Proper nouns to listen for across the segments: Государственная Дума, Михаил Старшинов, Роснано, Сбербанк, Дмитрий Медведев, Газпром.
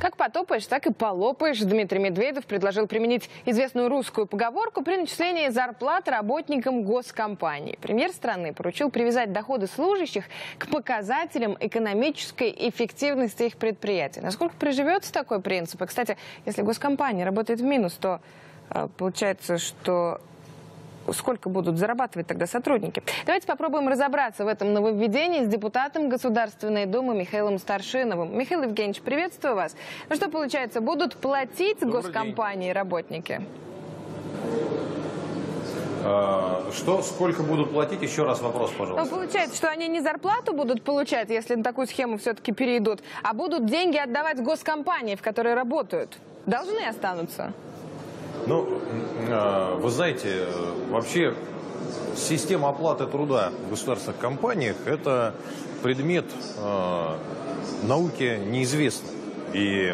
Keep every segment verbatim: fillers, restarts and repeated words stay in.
Как потопаешь, так и полопаешь. Дмитрий Медведев предложил применить известную русскую поговорку при начислении зарплат работникам госкомпаний. Премьер страны поручил привязать доходы служащих к показателям экономической эффективности их предприятий. Насколько приживется такой принцип? И, кстати, если госкомпания работает в минус, то э, получается, что... Сколько будут зарабатывать тогда сотрудники? Давайте попробуем разобраться в этом нововведении с депутатом Государственной Думы Михаилом Старшиновым. Михаил Евгеньевич, приветствую вас. Ну что получается, будут платить госкомпании работники? Что, сколько будут платить? Еще раз вопрос, пожалуйста. Ну, получается, что они не зарплату будут получать, если на такую схему все-таки перейдут, а будут деньги отдавать госкомпании, в которые работают. Должны останутся? Ну, вы знаете, вообще система оплаты труда в государственных компаниях – это предмет науки неизвестный. И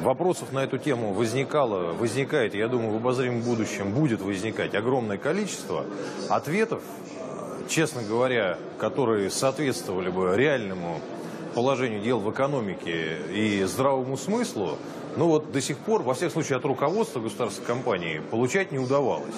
вопросов на эту тему возникало, возникает, я думаю, в обозримом будущем будет возникать огромное количество ответов, честно говоря, которые соответствовали бы реальному положению дел в экономике и здравому смыслу. Но вот до сих пор, во всех случаях, от руководства государственной компании получать не удавалось.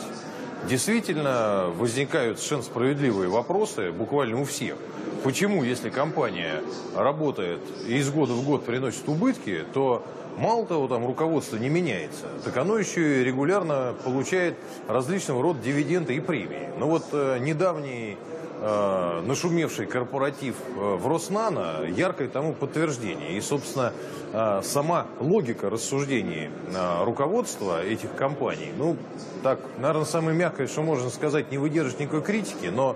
Действительно, возникают совершенно справедливые вопросы, буквально у всех. Почему, если компания работает и из года в год приносит убытки, то мало того, там руководство не меняется, так оно еще и регулярно получает различного рода дивиденды и премии. Но вот э, недавний э, нашумевший корпоратив э, в Роснано яркое тому подтверждение. И, собственно, э, сама логика рассуждений э, руководства этих компаний, ну, так, наверное, самое мягкое, что можно сказать, не выдержит никакой критики, но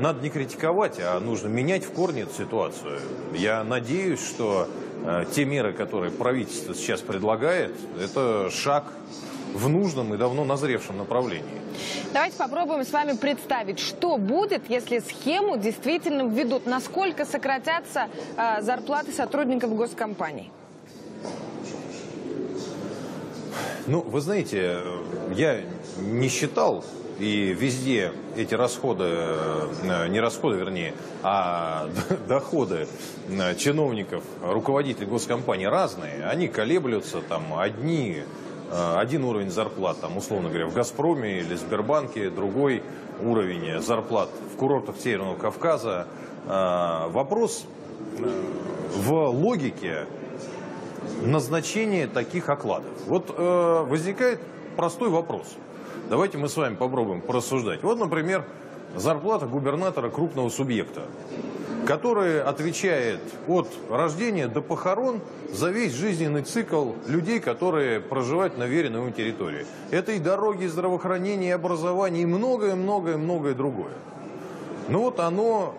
надо не критиковать, а нужно менять в корне эту ситуацию. Я надеюсь, что те меры, которые правительство сейчас предлагает, это шаг в нужном и давно назревшем направлении. Давайте попробуем с вами представить, что будет, если схему действительно введут. Насколько сократятся э, зарплаты сотрудников госкомпаний? Ну, вы знаете, я не считал, и везде эти расходы, не расходы, вернее, а доходы чиновников, руководителей госкомпаний разные. Они колеблются, там, одни, один уровень зарплат, там, условно говоря, в «Газпроме» или «Сбербанке», другой уровень зарплат в курортах Северного Кавказа. Вопрос в логике назначения таких окладов. Вот возникает простой вопрос. Давайте мы с вами попробуем порассуждать. Вот, например, зарплата губернатора крупного субъекта, который отвечает от рождения до похорон за весь жизненный цикл людей, которые проживают на веренной ему территории. Это и дороги, и здравоохранение, и образование, и многое-многое-многое другое. Ну вот оно,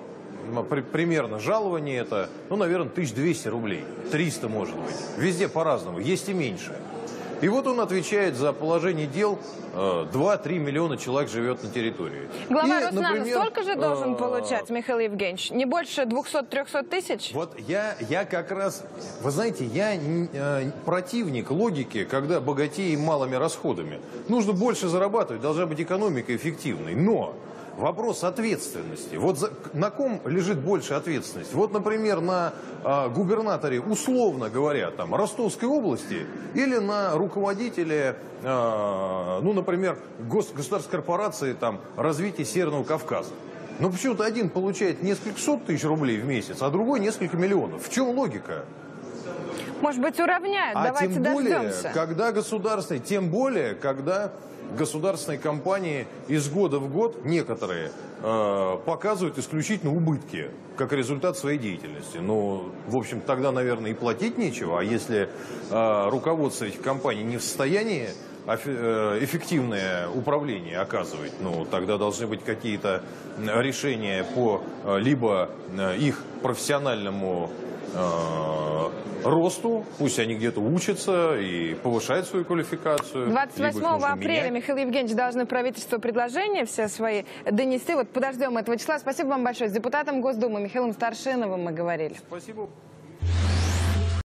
примерно, жалование это, ну, наверное, тысяча двести рублей, триста может быть. Везде по-разному, есть и меньше. И вот он отвечает за положение дел. два-три миллиона человек живет на территории. Глава и, Роснано, например, столько же должен э... получать, Михаил Евгеньевич? Не больше двухсот-трехсот тысяч? Вот я, я как раз, вы знаете, я э, противник логики, когда богатеем малыми расходами. Нужно больше зарабатывать, должна быть экономика эффективной. Но вопрос ответственности. Вот за, на ком лежит больше ответственность? Вот, например, на э, губернаторе, условно говоря, там, Ростовской области или на руководителе, э, ну, например, гос, государственной корпорации там, развития Северного Кавказа. Но почему-то один получает несколько сот тысяч рублей в месяц, а другой несколько миллионов. В чем логика? Может быть, уравняют, а давайте тем более, дождемся. Когда государственные, тем более, когда государственные компании из года в год, некоторые, э, показывают исключительно убытки, как результат своей деятельности. Ну, в общем, тогда, наверное, и платить нечего. А если э, руководство этих компаний не в состоянии эффективное управление оказывать, ну, тогда должны быть какие-то решения по либо их профессиональному э, росту, пусть они где-то учатся и повышают свою квалификацию. двадцать восьмого апреля, Михаил Евгеньевич, должны правительство предложения все свои донести. Вот подождем этого числа. Спасибо вам большое. С депутатом Госдумы Михаилом Старшиновым мы говорили. Спасибо.